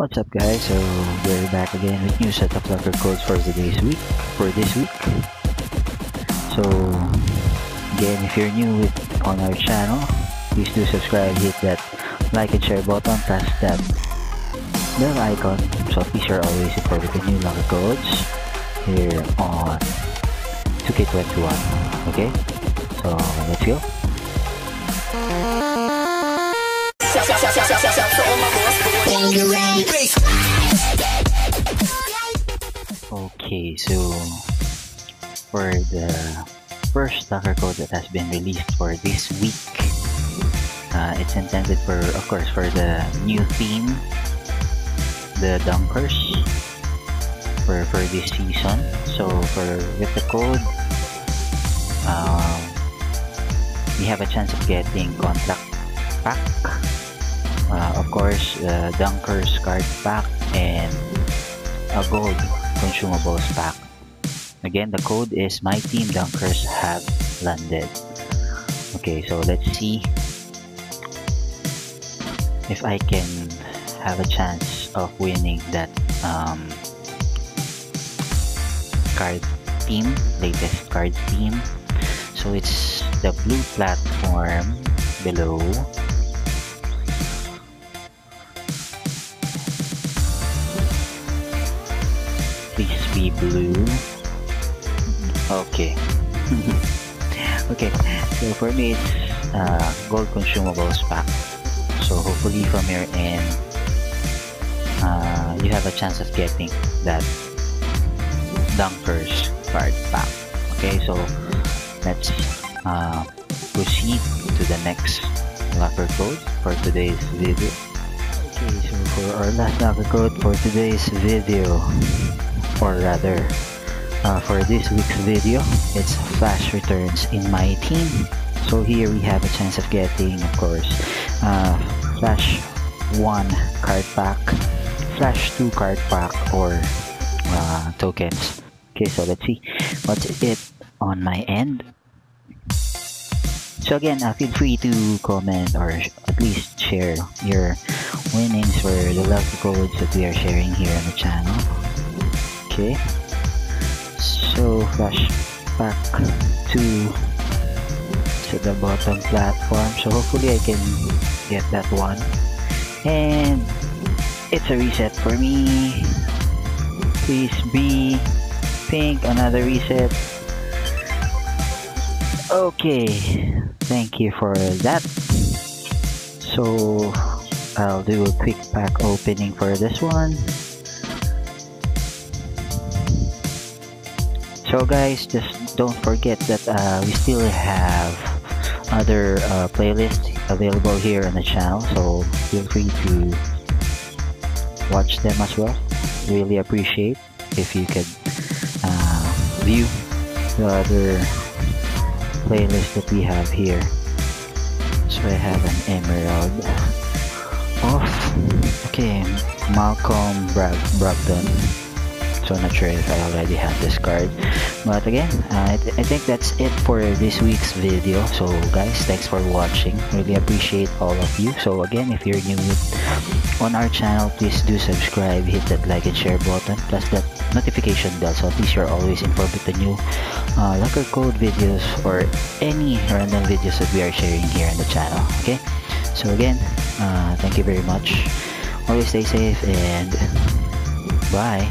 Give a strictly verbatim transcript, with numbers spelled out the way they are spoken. What's up guys, so we're back again with new set of locker codes for today's week, for this week. So again, if you're new with, on our channel, please do subscribe, hit that like and share button, press that bell icon, so these are always supported with new locker codes here on two K twenty-one, okay? So let's go. Okay, so for the first locker code that has been released for this week, uh, it's intended for, of course, for the new theme, the dunkers, for, for this season. So for with the code, uh, we have a chance of getting contract pack. Uh, of course, uh, Dunkers card pack and a gold consumables pack. Again, the code is My Team Dunkers Have Landed. Okay, so let's see if I can have a chance of winning that um, card team, latest card team. So it's the blue platform below. Please be blue. Okay. Okay, so for me it's uh, gold consumables pack. So hopefully from your end, uh, you have a chance of getting that Dunkers card pack. Okay, so let's uh, proceed to the next locker code for today's video. Okay, so for our last locker code for today's video, or rather uh, for this week's video, it's Flash Returns in My Team. So here we have a chance of getting, of course, uh, Flash one card pack, Flash two card pack, or uh, tokens. Okay, so let's see what's it on my end. So again, uh, feel free to comment or at least share your winnings for the lucky codes that we are sharing here on the channel. Okay, so flash pack to to the bottom platform, so hopefully I can get that one, and it's a reset for me. Please be pink, another reset. Okay, thank you for that. So I'll do a quick pack opening for this one. So guys, just don't forget that uh, we still have other uh, playlists available here on the channel, so feel free to watch them as well. Really appreciate if you could uh, view the other playlists that we have here. So I have an Emerald off, okay, Malcolm Brogdon. So not sure if I already have this card, but again, uh, I, th I think that's it for this week's video. So guys, thanks for watching, really appreciate all of you. So again, if you're new with, on our channel, please do subscribe, hit that like and share button, plus that notification bell, so at least you're always informed with the new uh, locker code videos or any random videos that we are sharing here on the channel. Okay, so again, uh, thank you very much, always stay safe, and bye.